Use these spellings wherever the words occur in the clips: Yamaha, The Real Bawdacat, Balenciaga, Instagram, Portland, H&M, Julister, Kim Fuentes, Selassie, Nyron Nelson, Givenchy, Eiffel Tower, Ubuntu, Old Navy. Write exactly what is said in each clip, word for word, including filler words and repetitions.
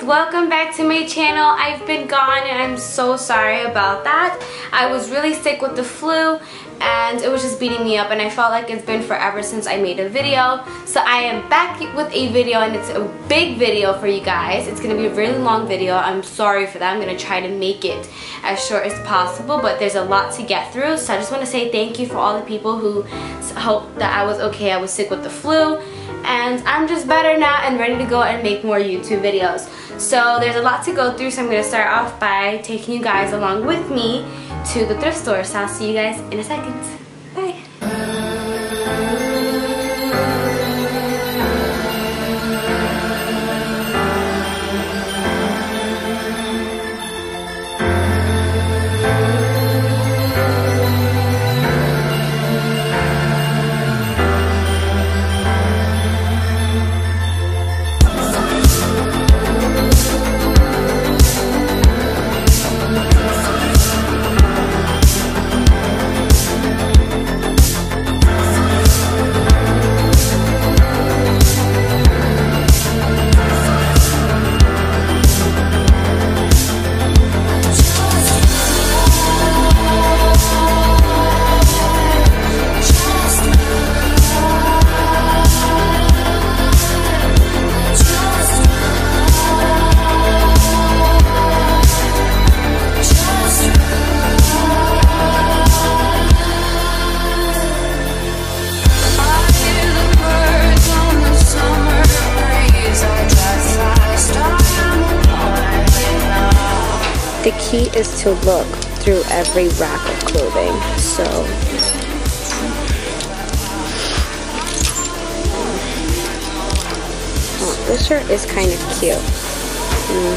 guys, welcome back to my channel. I've been gone and I'm so sorry about that. I was really sick with the flu and it was just beating me up and I felt like it's been forever since I made a video. So I am back with a video and it's a big video for you guys. It's going to be a really long video. I'm sorry for that. I'm going to try to make it as short as possible, but there's a lot to get through. So I just want to say thank you for all the people who hoped that I was okay. I was sick with the flu and I'm just better now and ready to go and make more YouTube videos. So there's a lot to go through, so I'm going to start off by taking you guys along with me to the thrift store. So I'll see you guys in a second. Bye. The key is to look through every rack of clothing, so oh, this shirt is kind of cute. Mm.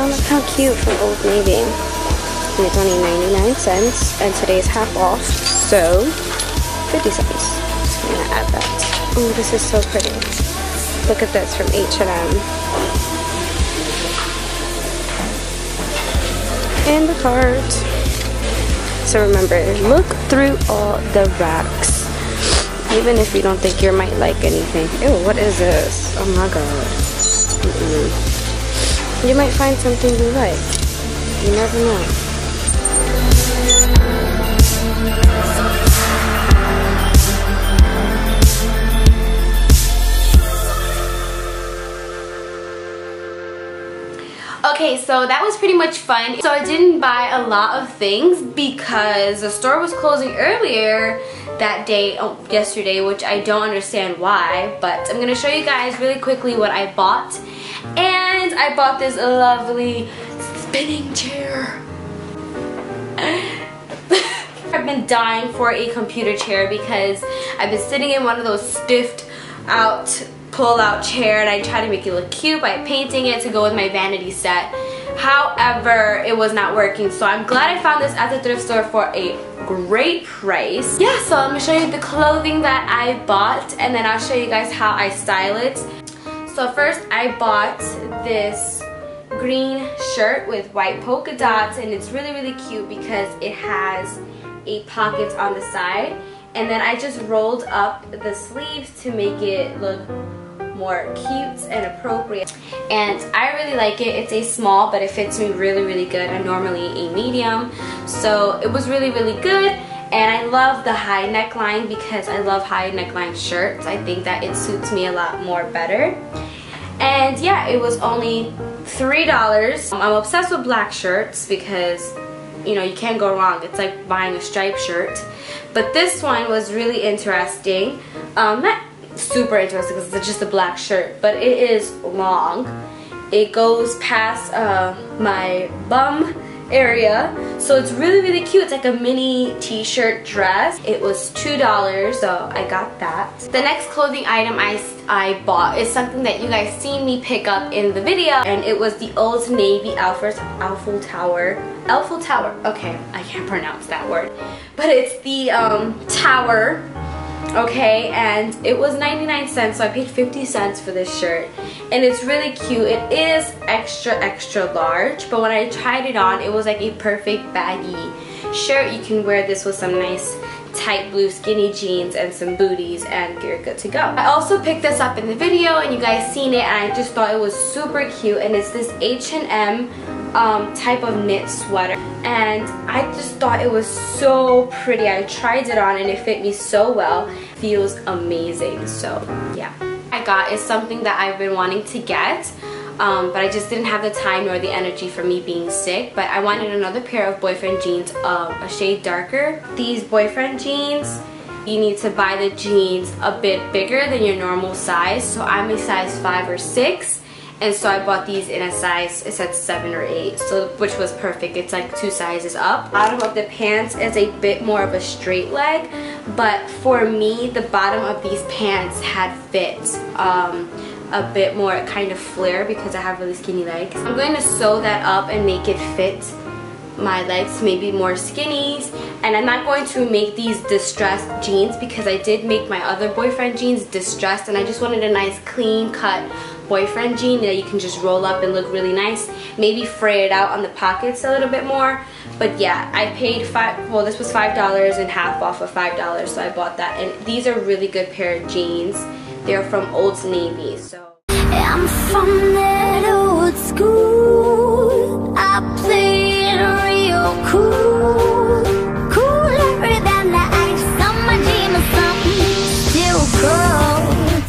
Oh, look how cute, from Old Navy, and it's only ninety-nine cents and today's half off, so fifty cents. Just gonna add that. Oh, this is so pretty. Look at this, from H and M. In the cart. So remember, look through all the racks, even if you don't think you might like anything. Ew, what is this? Oh my god. Mm-mm. You might find something you like. You never know. Okay, so that was pretty much fun. So I didn't buy a lot of things because the store was closing earlier that day, oh, yesterday, which I don't understand why, but I'm gonna show you guys really quickly what I bought. And I bought this lovely spinning chair. I've been dying for a computer chair because I've been sitting in one of those stiffed out pull out chair and I tried to make it look cute by painting it to go with my vanity set. However, it was not working, so I'm glad I found this at the thrift store for a great price. Yeah, so I'm gonna show you the clothing that I bought and then I'll show you guys how I style it. So first I bought this green shirt with white polka dots and it's really really cute because it has eight pockets on the side, and then I just rolled up the sleeves to make it look more cute and appropriate, and I really like it. It's a small, but it fits me really really good. I'm normally a medium, so it was really really good. And I love the high neckline because I love high neckline shirts. I think that it suits me a lot more better. And yeah, it was only three dollars. I'm obsessed with black shirts because, you know, you can't go wrong. It's like buying a striped shirt. But this one was really interesting. Um, not super interesting because it's just a black shirt, but it is long. It goes past uh, my bum area. So it's really, really cute. It's like a mini t-shirt dress. It was two dollars, so I got that. The next clothing item I, I bought is something that you guys seen me pick up in the video, and it was the Old Navy Alfred, Alfred Tower. Eiffel Tower. Okay, I can't pronounce that word. But it's the um, tower. Okay, and it was ninety-nine cents, so I paid fifty cents for this shirt. And it's really cute. It is extra, extra large, but when I tried it on, it was like a perfect baggy shirt. You can wear this with some nice tight blue skinny jeans and some booties, and you're good to go. I also picked this up in the video and you guys seen it, and I just thought it was super cute, and it's this H and M um, type of knit sweater, and I just thought it was so pretty. I tried it on and it fit me so well. Feels amazing. So yeah, I got is something that I've been wanting to get. Um, but I just didn't have the time nor the energy for me being sick. But I wanted another pair of boyfriend jeans, um, a shade darker. These boyfriend jeans, you need to buy the jeans a bit bigger than your normal size. So I'm a size five or six. And so I bought these in a size, it said seven or eight, so which was perfect. It's like two sizes up. Bottom of the pants is a bit more of a straight leg. But for me, the bottom of these pants had fit. Um... a bit more kind of flare because I have really skinny legs. I'm going to sew that up and make it fit my legs, maybe more skinnies. And I'm not going to make these distressed jeans because I did make my other boyfriend jeans distressed, and I just wanted a nice clean cut boyfriend jean that you can just roll up and look really nice. Maybe fray it out on the pockets a little bit more. But yeah, I paid five, well this was five dollars and half off of five dollars, so I bought that. And these are really good pair of jeans. They're from Old Navy, so. I'm from that old school. I play it real cool. Cooler than the ice on my dream or something. Still cold,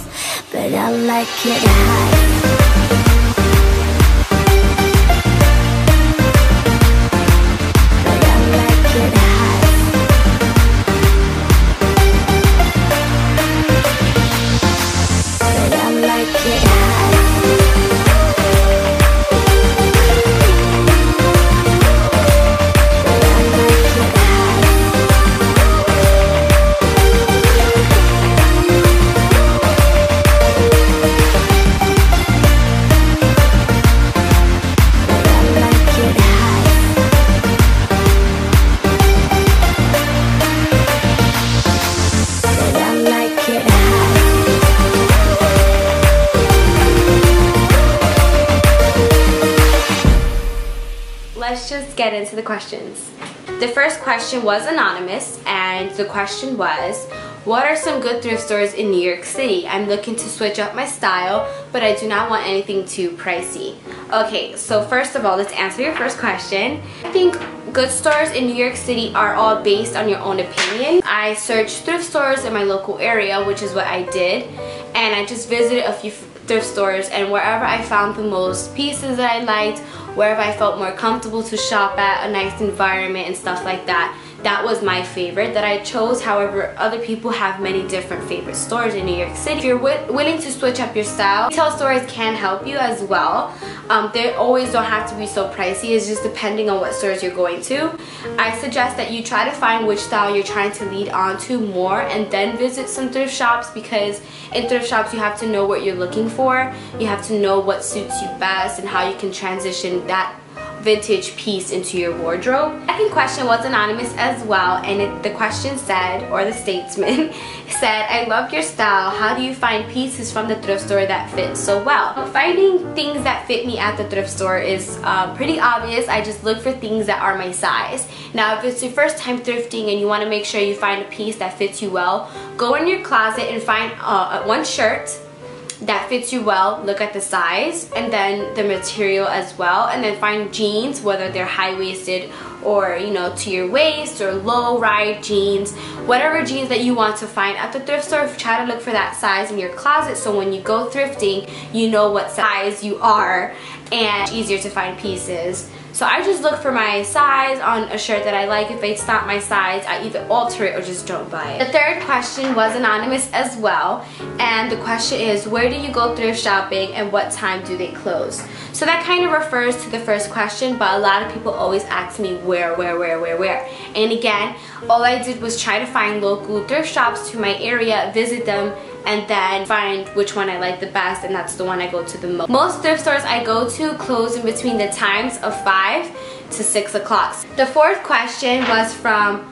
but I like it high. Let's just get into the questions. The first question was anonymous, and the question was, what are some good thrift stores in New York City? I'm looking to switch up my style, but I do not want anything too pricey. Okay, so first of all, let's answer your first question. I think good stores in New York City are all based on your own opinion. I searched thrift stores in my local area, which is what I did, and I just visited a few thrift stores, and wherever I found the most pieces that I liked, wherever I felt more comfortable to shop at, a nice environment and stuff like that, that was my favorite that I chose. However, other people have many different favorite stores in New York City. If you're wi willing to switch up your style, retail stores can help you as well. Um, they always don't have to be so pricey. It's just depending on what stores you're going to. I suggest that you try to find which style you're trying to lead on to more, and then visit some thrift shops, because in thrift shops you have to know what you're looking for. You have to know what suits you best and how you can transition that vintage piece into your wardrobe. Second question was anonymous as well, and it, the question said, or the statement said, I love your style. How do you find pieces from the thrift store that fit so well? Finding things that fit me at the thrift store is uh, pretty obvious. I just look for things that are my size. Now, if it's your first time thrifting and you want to make sure you find a piece that fits you well, go in your closet and find uh, one shirt that fits you well, look at the size, and then the material as well, and then find jeans, whether they're high-waisted or, you know, to your waist, or low-ride jeans, whatever jeans that you want to find at the thrift store. Try to look for that size in your closet, so when you go thrifting, you know what size you are, and it's easier to find pieces. So I just look for my size on a shirt that I like. If it's not my size, I either alter it or just don't buy it. The third question was anonymous as well, and the question is, where do you go thrift shopping and what time do they close? So that kind of refers to the first question, but a lot of people always ask me where, where, where, where, where. And again, all I did was try to find local thrift shops to my area, visit them, and then find which one I like the best, and that's the one I go to the most. Most thrift stores I go to close in between the times of five to six o'clock. The fourth question was from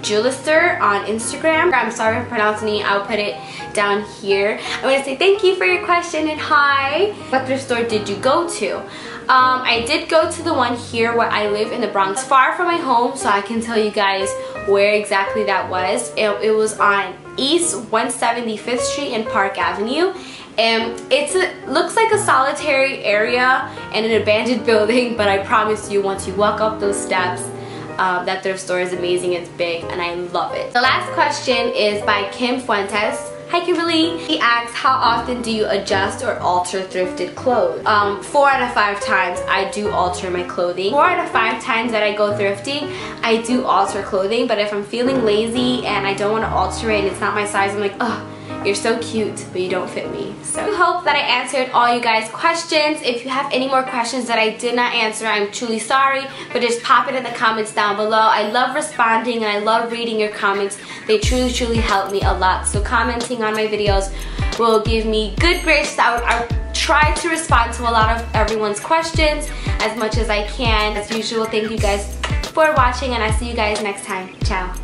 Julister on Instagram. I'm sorry for pronouncing it. I'll put it down here. I want to say thank you for your question and hi. What thrift store did you go to? Um, I did go to the one here where I live in the Bronx. Far from my home, so I can tell you guys where exactly that was. It, it was on East one seventy-fifth Street and Park Avenue. And it's a, looks like a solitary area and an abandoned building, but I promise you, once you walk up those steps, um, that thrift store is amazing, it's big, and I love it. The last question is by Kim Fuentes. Hi Kimberly. She asks, how often do you adjust or alter thrifted clothes? Um, four out of five times I do alter my clothing. Four out of five times that I go thrifting, I do alter clothing, but if I'm feeling lazy and I don't want to alter it and it's not my size, I'm like, ugh. You're so cute, but you don't fit me. So I hope that I answered all you guys' questions. If you have any more questions that I did not answer, I'm truly sorry, but just pop it in the comments down below. I love responding and I love reading your comments. They truly, truly help me a lot. So commenting on my videos will give me good grace. I, I try to respond to a lot of everyone's questions as much as I can. As usual, thank you guys for watching and I see you guys next time. Ciao.